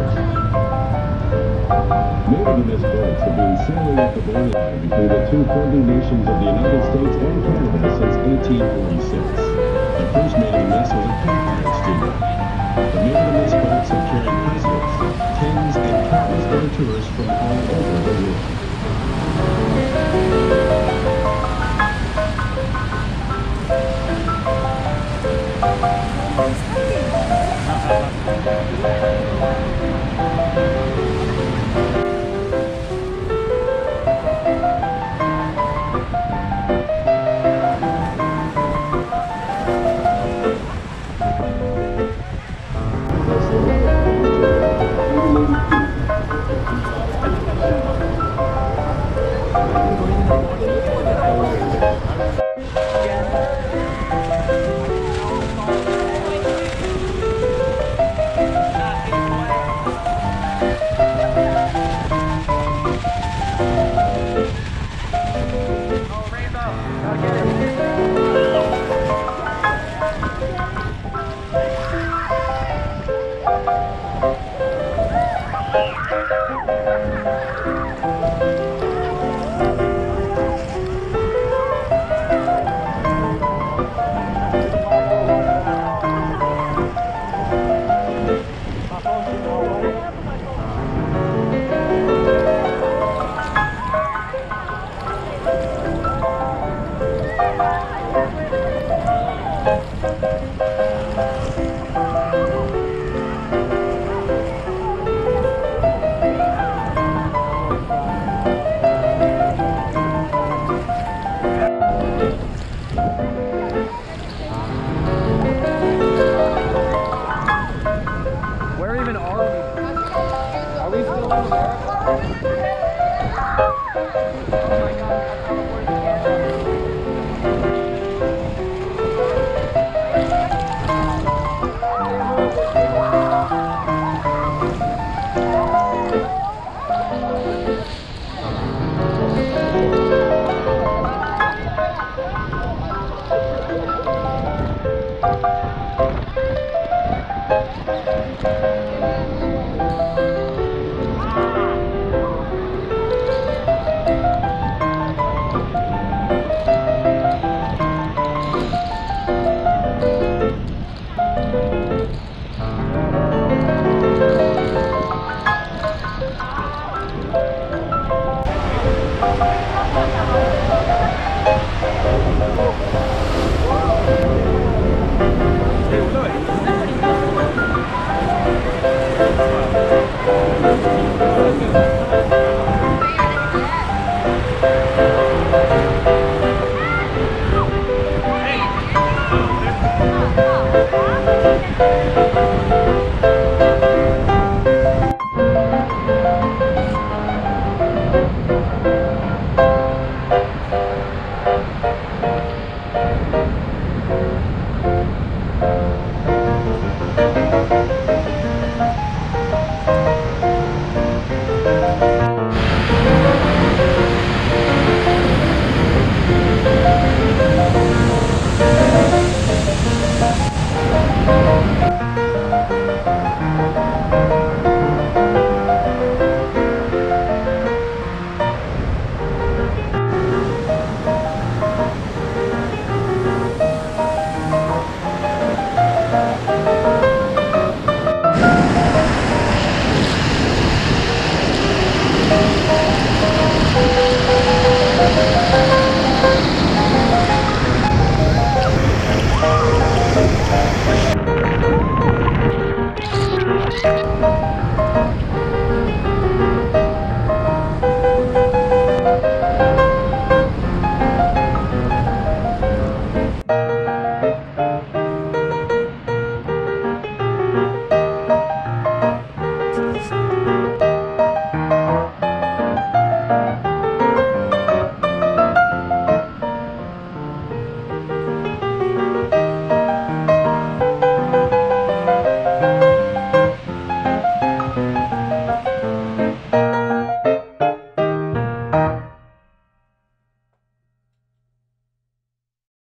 Maid of the Mist boats have been sailing at the borderline between the two friendly nations of the United States and Canada since 1846. The first Maid of the Mist was a captured steamer. The Maid of the Mist boats have carried presidents, kings, and countless other tourists from all over the world. Are we still in there? Oh my God.